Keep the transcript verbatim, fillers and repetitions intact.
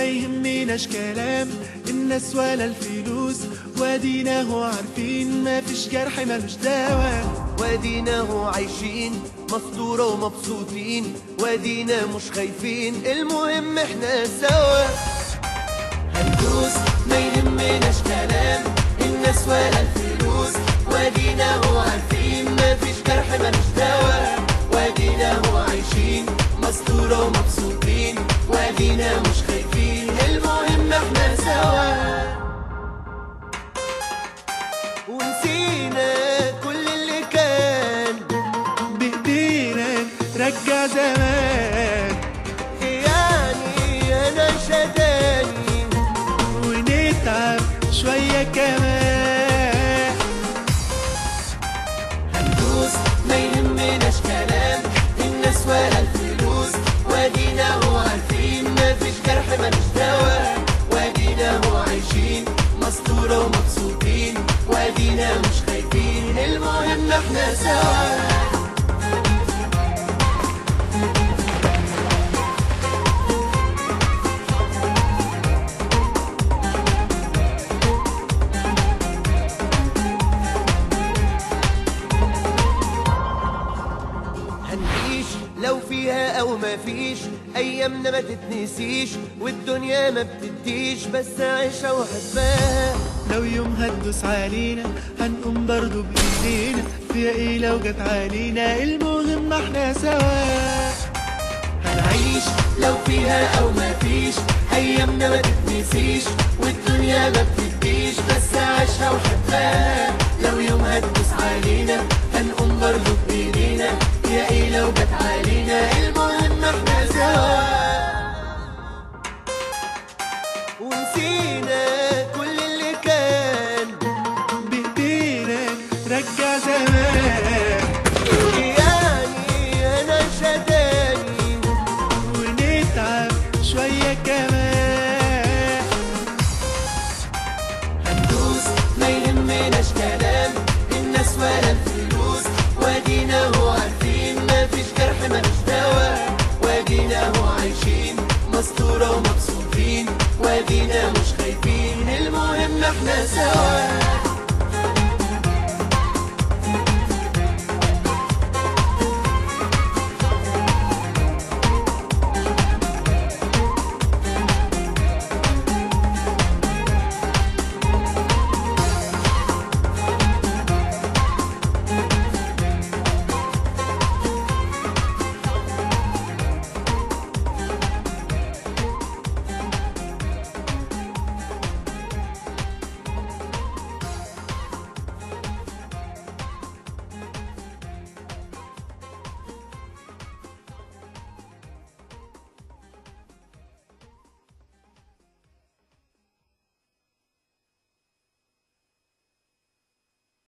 ما يهمناش كلام الناس ولا الفلوس، واديناهو عارفين ما فيش جرح ملوش دواء، واديناهو عايشين مصدورة ومبسوطين، وادينا مش خايفين المهم احنا سوا. هندوس ما يهمناش كلام الناس ولا الفلوس، واديناهو عارفين ما فيش جرح ملوش دواء، واديناهو عايشين مصدورة ومبسوطين، وادينا مش خايفين المهم احنا سوا. ونسينا كل اللي كان بايدينا رجع زمان، يعني انا شداني ونتعب شويه كمان. هندوس ما يهمناش كلام الناس ولا الفلوس، وادينا هو عارفين مفيش جرح ملوش دوا، وادينا هو عايشين مستوره ومبسوطين، وادينا مش خايفين المهم احنا سوا. هنعيش لو فيها او مفيش، ايامنا ما تتنسيش والدنيا ما بتديش، بس عيشها وحباها. لو يوم هتدوس علينا هنقوم برضو بايدينا، فيها ايه لو جت علينا المهم احنا سوا. هنعيش لو فيها او مفيش، ايامنا ما تتنسيش والدنيا ما بتديش، بس عيشها وحباها. لو يوم هتدوس علينا هنقوم برضو بايدينا، يا ايه لو جت علينا المهم احنا سوا. ونسينا كل اللي كان بايدينا رجع زمان، يعني انا شداني ونتعب شويه كمان. هندوس ما يهمناش كلام الناس ولا الفلوس، وادينا هو عارفين مفيش جرح ملوش دوا، وادينا هو عايشين مستورة ومبسوطين، وادينا مش خايفين المهم احنا سوا.